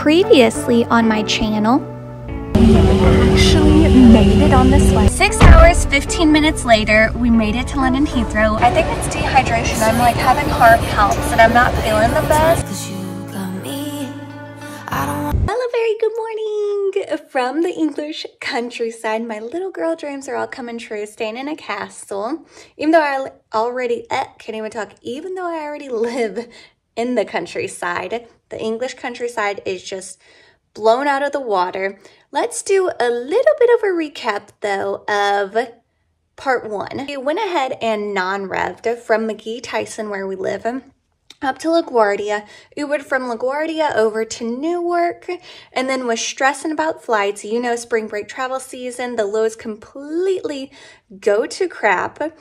previously on my channel. We actually made it on this flight. 6 hours, 15 minutes later, we made it to London Heathrow. I think it's dehydration. I'm like having heart palps and I'm not feeling the best. Good morning from the English countryside. My little girl dreams are all coming true, staying in a castle. Even though I already live in the countryside, the English countryside is just blown out of the water. Let's do a little bit of a recap though of part one. We went ahead and non-revved from McGee Tyson, where we live, up to LaGuardia, Ubered from LaGuardia over to Newark, and then was stressing about flights. You know, spring break travel season, the lows completely go to crap.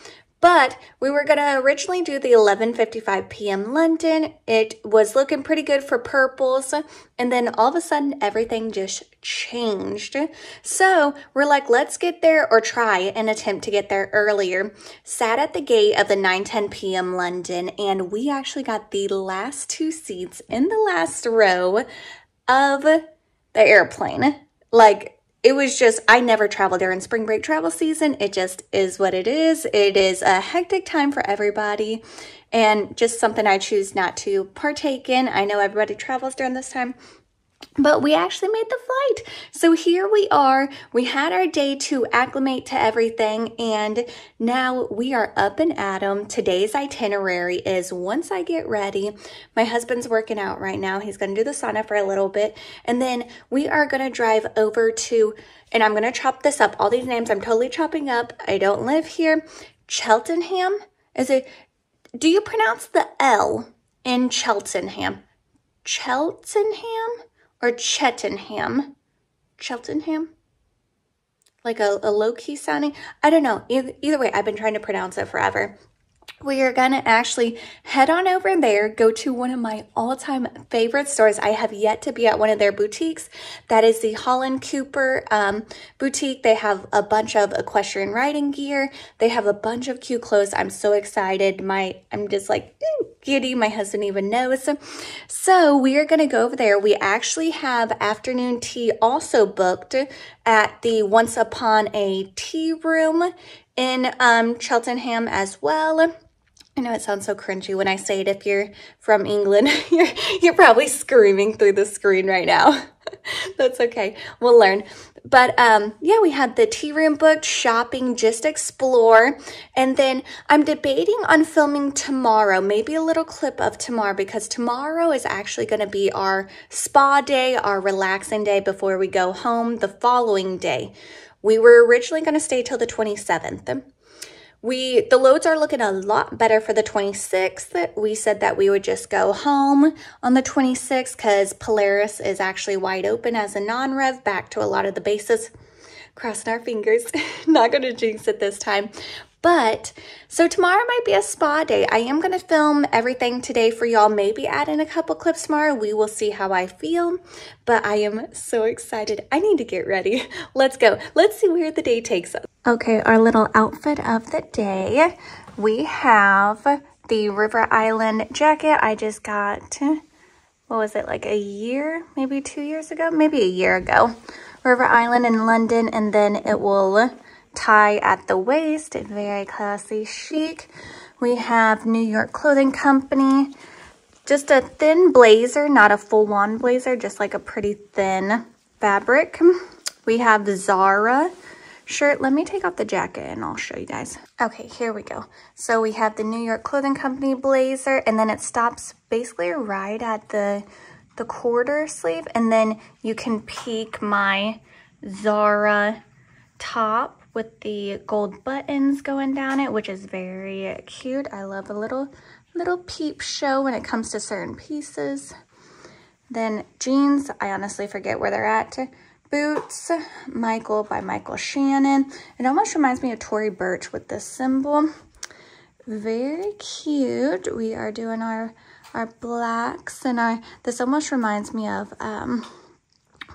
But we were gonna originally do the 11:55 p.m. London. It was looking pretty good for purples, and then all of a sudden everything just changed. So we're like, let's get there, or try and attempt to get there earlier. Sat at the gate of the 9:10 p.m. London, and we actually got the last two seats in the last row of the airplane. Like, it was just, I never traveled during spring break travel season. It just is what it is. It is a hectic time for everybody and just something I choose not to partake in. I know everybody travels during this time, but we actually made the flight. So here we are. We had our day to acclimate to everything, and now we are up and at 'em. Today's itinerary is, once I get ready, my husband's working out right now. He's going to do the sauna for a little bit, and then we are going to drive over to, and I'm going to chop this up. All these names I'm totally chopping up. I don't live here. Cheltenham? Do you pronounce the L in Cheltenham? Cheltenham? Or Cheltenham, Cheltenham, like a low-key sounding. I don't know. Either way, I've been trying to pronounce it forever. We are going to actually head on over there, go to one of my all-time favorite stores. I have yet to be at one of their boutiques. That is the Holland Cooper boutique. They have a bunch of equestrian riding gear. They have a bunch of cute clothes. I'm so excited. I'm just like giddy. My husband even knows. So we are going to go over there. We actually have afternoon tea also booked at the Once Upon a Tea Room in Cheltenham as well. I know it sounds so cringy when I say it. If you're from England, you're probably screaming through the screen right now. That's okay. We'll learn. But yeah, we had the tea room booked, shopping, just explore. And then I'm debating on filming tomorrow, maybe a little clip of tomorrow, because tomorrow is actually going to be our spa day, our relaxing day before we go home the following day. We were originally going to stay till the 27th. The loads are looking a lot better for the 26th. We said that we would just go home on the 26th because Polaris is actually wide open as a non-rev back to a lot of the bases. Crossing our fingers. Not going to jinx it this time. But so tomorrow might be a spa day. I am going to film everything today for y'all. Maybe add in a couple clips tomorrow. We will see how I feel. But I am so excited. I need to get ready. Let's go. Let's see where the day takes us. Okay, our little outfit of the day. We have the River Island jacket I just got. What was it, like a year, maybe 2 years ago? Maybe a year ago. River Island in London, and then it will tie at the waist. Very classy, chic. We have New York Clothing Company. Just a thin blazer, not a full-on blazer, just like a pretty thin fabric. We have the Zara shirt. Let me take off the jacket and I'll show you guys. Okay, here we go. So we have the New York Clothing Company blazer, and then it stops basically right at the quarter sleeve, and then you can peek my Zara top with the gold buttons going down it, which is very cute. I love a little peep show when it comes to certain pieces. Then jeans, I honestly forget where they're at. Boots, Michael by Michael Shannon. It almost reminds me of Tory Burch with this symbol. Very cute. We are doing our blacks and this almost reminds me of,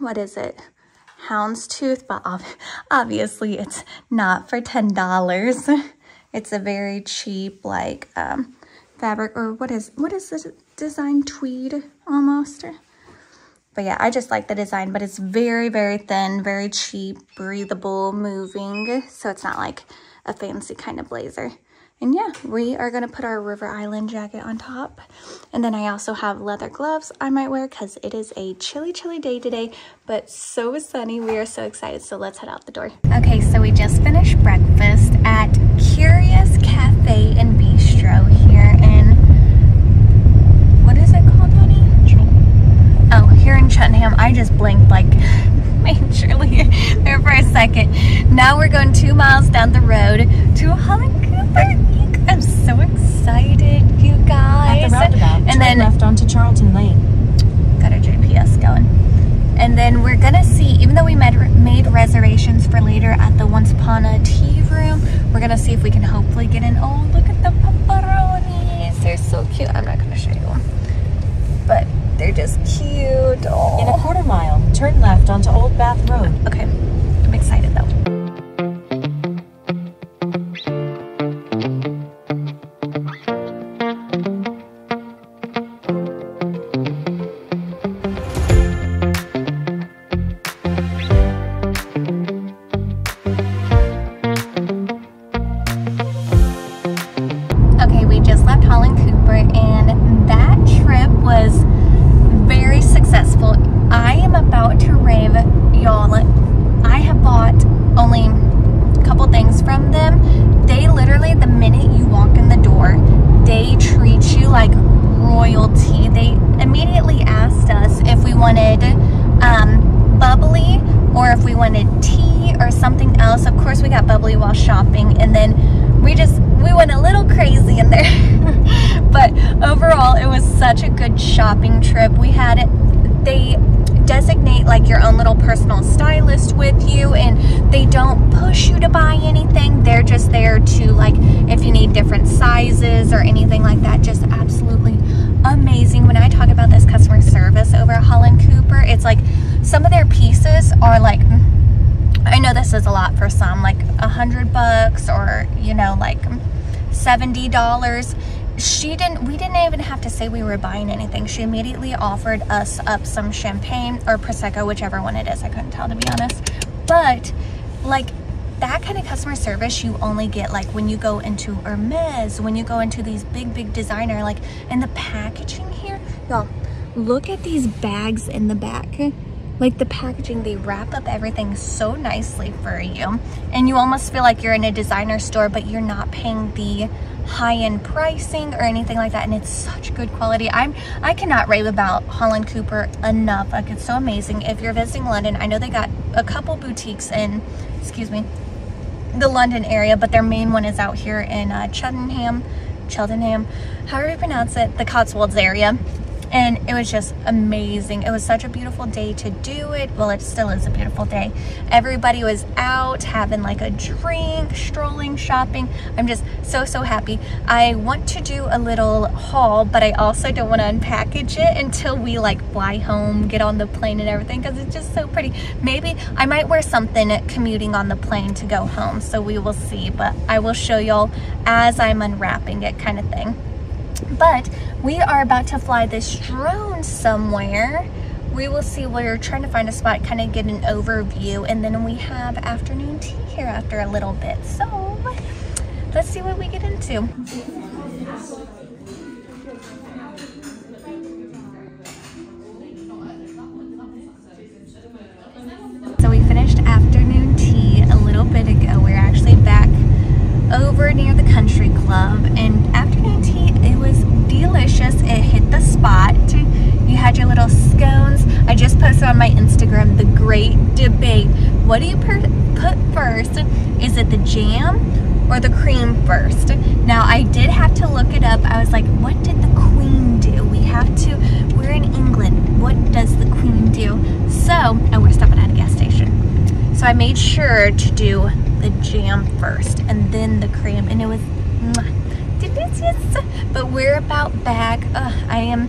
what is it? Houndstooth, but obviously it's not for $10. It's a very cheap, like, fabric, or what is this design, tweed almost? But yeah, I just like the design, but it's very, very thin, very cheap, breathable, moving. So it's not like a fancy kind of blazer. And yeah, we are gonna put our River Island jacket on top. And then I also have leather gloves I might wear because it is a chilly, chilly day today, but so is sunny. We are so excited, so let's head out the door. Okay, so we just finished breakfast at Curious Cafe and Bistro here in, what is it called, honey? Cheltenham. Oh, here in Cheltenham. I just blinked like majorly there for a second. Now we're going 2 miles down the road to Holland Cooper. I'm so excited, you guys. At the roundabout, and then left onto Charlton Lane. Got our GPS going. And then we're gonna see, even though we made reservations for later at the Once Upon a Tea Room, we're gonna see if we can hopefully get in. Oh, look at the pepperonis. They're so cute. I'm not gonna show you them, but they're just cute. Aww. In a quarter mile, turn left onto Old Bath Road. Okay, I'm excited though. Shopping trip. We had it, they designate like your own little personal stylist with you, and they don't push you to buy anything. They're just there to, like, if you need different sizes or anything like that. Just absolutely amazing. When I talk about this customer service over at Holland Cooper, it's like some of their pieces are like, I know this is a lot for some, like $100 or, you know, like $70. We didn't even have to say we were buying anything. She immediately offered us up some champagne or Prosecco, whichever one it is. I couldn't tell, to be honest. But like that kind of customer service you only get like when you go into Hermes, when you go into these big designer, like, and the packaging here, y'all, look at these bags in the back. Like the packaging, they wrap up everything so nicely for you, and you almost feel like you're in a designer store, but you're not paying the high-end pricing or anything like that. And it's such good quality. I cannot rave about Holland Cooper enough. Like, it's so amazing. If you're visiting London, I know they got a couple boutiques in, excuse me, the London area, but their main one is out here in Cheltenham, however you pronounce it, the Cotswolds area. And it was just amazing. It was such a beautiful day to do it. Well, it still is a beautiful day. Everybody was out having like a drink, strolling, shopping. I'm just so happy. I want to do a little haul, but I also don't want to unpackage it until we like fly home, get on the plane and everything, because it's just so pretty. Maybe I might wear something commuting on the plane to go home, so we will see. But I will show y'all as I'm unwrapping it, kind of thing. But we are about to fly this drone somewhere. We will see. We're trying to find a spot, kind of get an overview, and then we have afternoon tea here after a little bit. So let's see what we get into. So we finished afternoon tea a little bit ago. We're actually back over near the country club, and afternoon tea, it was delicious. It hit the spot. You had your little scones. I just posted on my Instagram the great debate. What do you put first? Is it the jam or the cream first? Now, I did have to look it up. I was like, what did the queen do? We're in England. What does the queen do? So, oh, we're stopping at a gas station. So I made sure to do the jam first and then the cream, and it was delicious. But we're about back. I am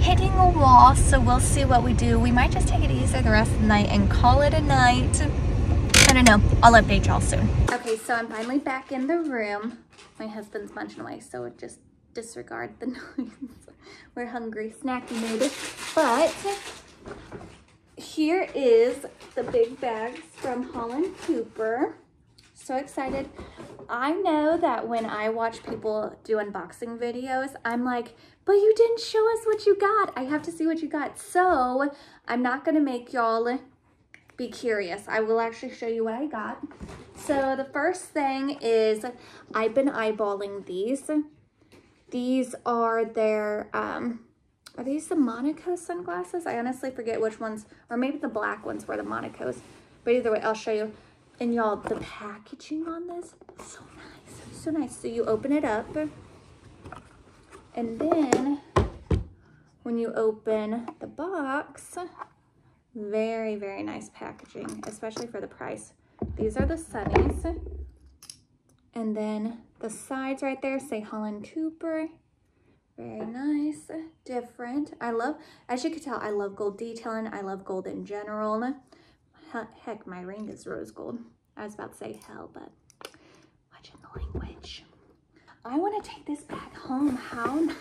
hitting a wall, so we'll see what we do. We might just take it easy the rest of the night and call it a night. I don't know. I'll update y'all soon. Okay, so I'm finally back in the room. My husband's munching away, so just disregard the noise. We're hungry, snack mood, but Here is the big bags from Holland Cooper. So excited. I know that when I watch people do unboxing videos, I'm like, but you didn't show us what you got. I have to see what you got. So I'm not gonna make y'all be curious. I will actually show you what I got. So the first thing is, I've been eyeballing these. These are their, are these the Monaco sunglasses? I honestly forget which ones, or maybe the black ones were the Monacos. But either way, I'll show you. And y'all, the packaging on this, so nice, so nice. So you open it up, and then when you open the box, very, very nice packaging, especially for the price. These are the Sunnies. And then the sides right there say Holland Cooper. Very nice, different. I love, as you can tell, I love gold detailing. I love gold in general. Heck, my ring is rose gold. I was about to say hell, but watch in the language. I want to take this back home. How nice.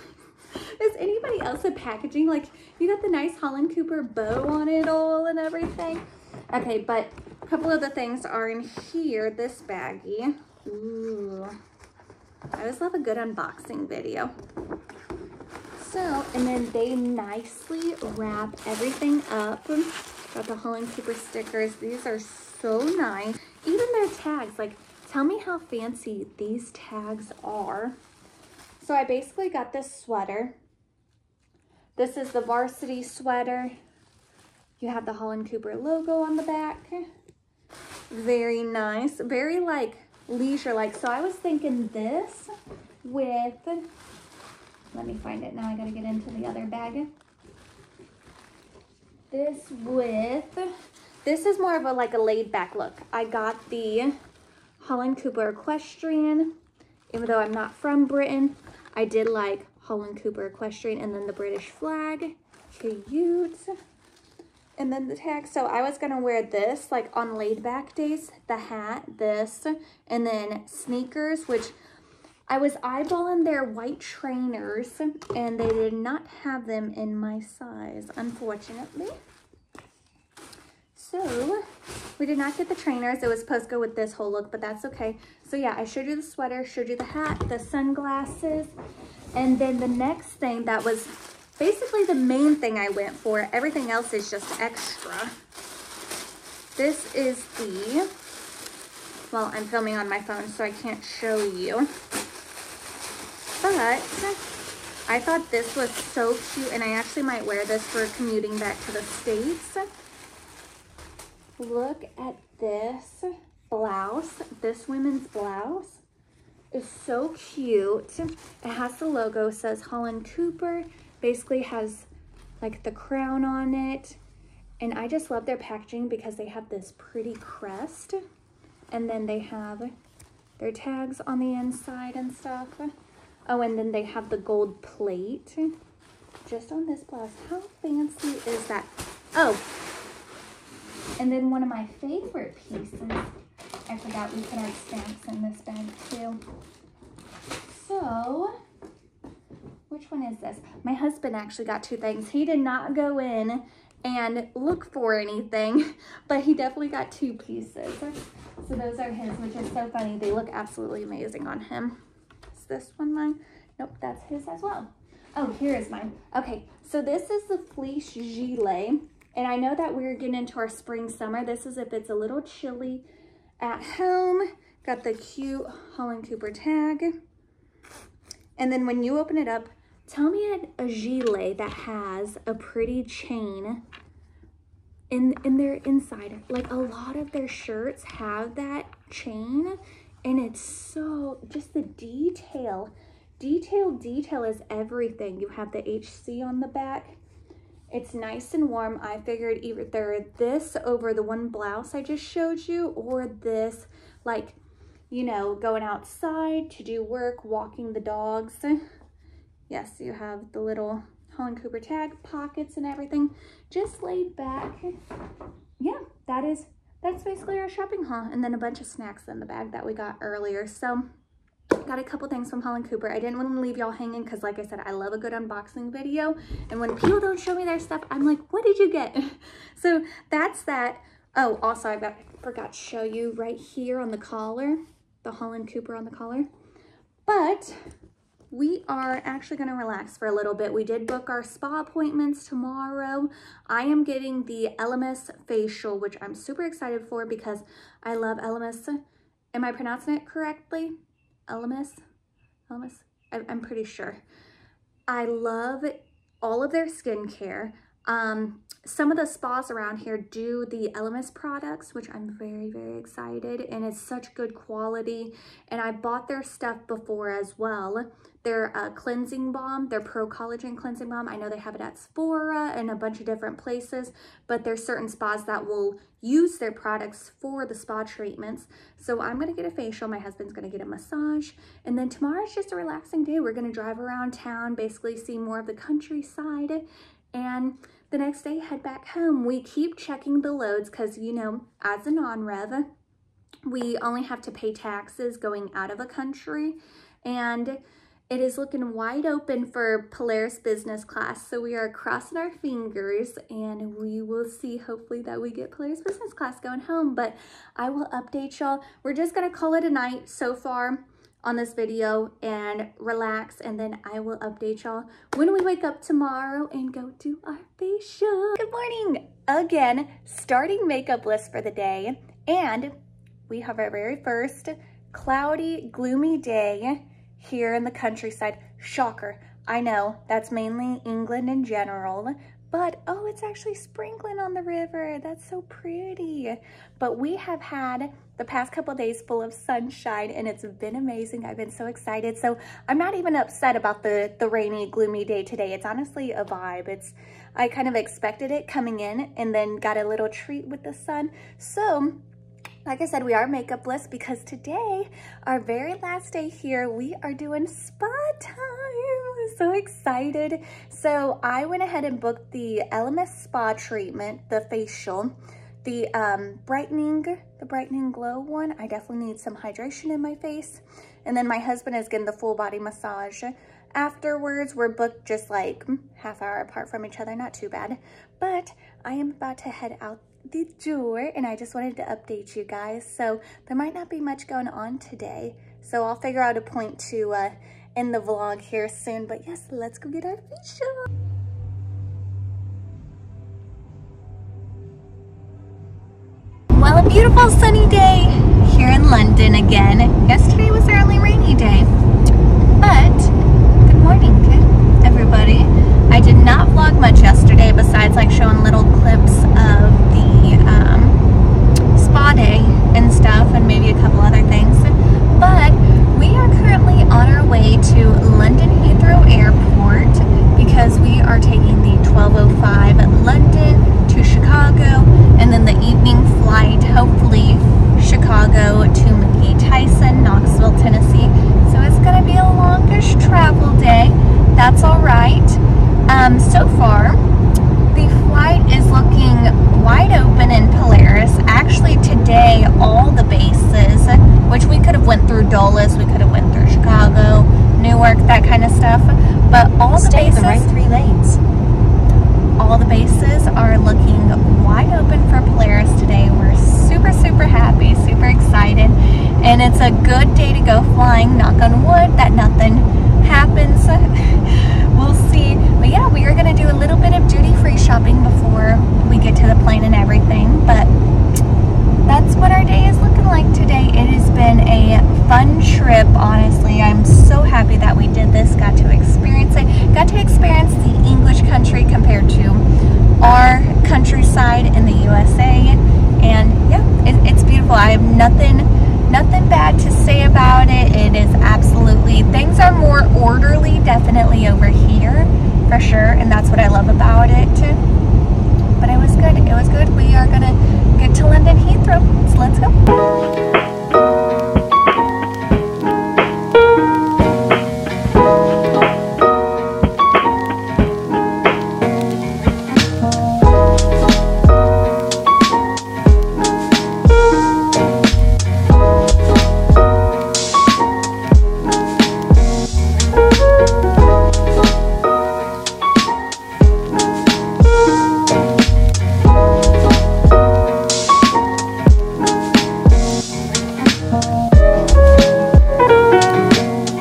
Is anybody else in packaging? Like, you got the nice Holland Cooper bow on it all and everything. Okay, but a couple of the things are in here. This baggie. Ooh. I always love a good unboxing video. So, and then they nicely wrap everything up. Got the Holland Cooper stickers. These are so nice. Even their tags, like, tell me how fancy these tags are. So I basically got this sweater. This is the varsity sweater. You have the Holland Cooper logo on the back. Very nice, very like leisure like. So I was thinking this with, let me find it now, I gotta get into the other bag. This with, this is more of a like a laid back look. I got the Holland Cooper Equestrian. Even though I'm not from Britain, I did like Holland Cooper Equestrian, and then the British flag, cute. And then the tag, so I was gonna wear this like on laid back days, the hat, this, and then sneakers, which I was eyeballing their white trainers, and they did not have them in my size, unfortunately. So we did not get the trainers. It was supposed to go with this whole look, but that's okay. So yeah, I showed you the sweater, showed you the hat, the sunglasses, and then the next thing that was basically the main thing I went for. Everything else is just extra. This is the, well, I'm filming on my phone, so I can't show you. But I thought this was so cute, and I actually might wear this for commuting back to the States. Look at this blouse. This women's blouse is so cute. It has the logo, says Holland Cooper, basically has like the crown on it. And I just love their packaging because they have this pretty crest, and then they have their tags on the inside and stuff. Oh, and then they have the gold plate just on this blouse. How fancy is that? Oh, and then one of my favorite pieces, I forgot we put our stamps in this bag too. So, which one is this? My husband actually got two things. He did not go in and look for anything, but he definitely got two pieces. So those are his, which is so funny. They look absolutely amazing on him. Is this one mine? Nope, that's his as well. Oh, here is mine. Okay, so this is the fleece gilet. And I know that we're getting into our spring, summer. This is if it's a little chilly at home. Got the cute Holland Cooper tag. And then when you open it up, tell me a gilet that has a pretty chain in their inside. Like, a lot of their shirts have that chain, and it's so, just the detail. Detail is everything. You have the HC on the back. It's nice and warm. I figured either this over the one blouse I just showed you, or this, like, you know, going outside to do work, walking the dogs. Yes, you have the little Holland Cooper tag, pockets and everything. Just laid back. Yeah, that's basically our shopping haul. And then a bunch of snacks in the bag that we got earlier. So got a couple things from Holland Cooper. I didn't want to leave y'all hanging because, like I said, I love a good unboxing video. And when people don't show me their stuff, I'm like, what did you get? So that's that. Oh, also, I forgot to show you right here on the collar, the Holland Cooper on the collar. But we are actually going to relax for a little bit. We did book our spa appointments tomorrow. I am getting the Elemis facial, which I'm super excited for because I love Elemis. Am I pronouncing it correctly? Elemis? Elemis? I'm pretty sure. I love all of their skincare. Some of the spas around here do the Elemis products, which I'm very, very excited, and it's such good quality. And I bought their stuff before as well. Their cleansing balm, their Pro Collagen Cleansing Balm. I know they have it at Sephora and a bunch of different places, but there's certain spas that will use their products for the spa treatments. So I'm gonna get a facial, my husband's gonna get a massage, and then tomorrow's just a relaxing day. We're gonna drive around town, basically see more of the countryside, and the next day head back home. We keep checking the loads because, you know, as a non-rev, we only have to pay taxes going out of a country, and it is looking wide open for Polaris business class. So we are crossing our fingers and we will see, hopefully, that we get Polaris business class going home. But I will update y'all. We're just gonna call it a night so far on this video and relax, and then I will update y'all when we wake up tomorrow and go do our facial. Good morning again, starting makeup list for the day, and we have our very first cloudy, gloomy day here in the countryside. Shocker, I know, that's mainly England in general, but oh, it's actually sprinkling on the river. That's so pretty. But we have had the past couple of days full of sunshine, and it's been amazing. I've been so excited. So I'm not even upset about the rainy, gloomy day today. It's honestly a vibe. I kind of expected it coming in and then got a little treat with the sun. So like I said, we are makeup list because today, our very last day here, we are doing spa time. So excited. So I went ahead and booked the Elemis spa treatment, the facial, the brightening glow one. I definitely need some hydration in my face. And then my husband is getting the full body massage. Afterwards, we're booked just like half hour apart from each other. Not too bad, but I am about to head out the door, and I just wanted to update you guys. So there might not be much going on today, so I'll figure out a point to end the vlog here soon. But yes, let's go get our facial. Well, a beautiful sunny day here in London again. Yesterday was our only rainy day, but good morning everybody. I did not vlog much yesterday besides like showing little clips of the spa day and stuff, and maybe a couple other things. But we are currently on our way to London Heathrow Airport because we are taking the 12:05 at London to Chicago, and then the evening flight, hopefully Chicago to McGee Tyson, Knoxville, Tennessee. So it's gonna be a longish travel day. That's all right. So far, the flight is looking wide open in Polaris. Actually, today, all the bases, which we could have went through Dulles, we could have went through Chicago, Newark, that kind of stuff. But all the bases, the right three lanes. All the bases are looking wide open for Polaris today. We're super, super happy, super excited, and it's a good day to go flying. Knock on wood that nothing happens. We'll see. But yeah, we are going to do a little bit of duty-free shopping before we get to the plane and everything. But that's what our day is looking like today. It has been a fun trip, honestly. I'm so happy that we did this, got to experience it. Got to experience the English country compared to our countryside in the USA. And yeah, it's beautiful. I have nothing bad to say about it. It is absolutely, things are more orderly definitely over here for sure, and that's what I love about it. But it was good. We are gonna get to London Heathrow, so let's go.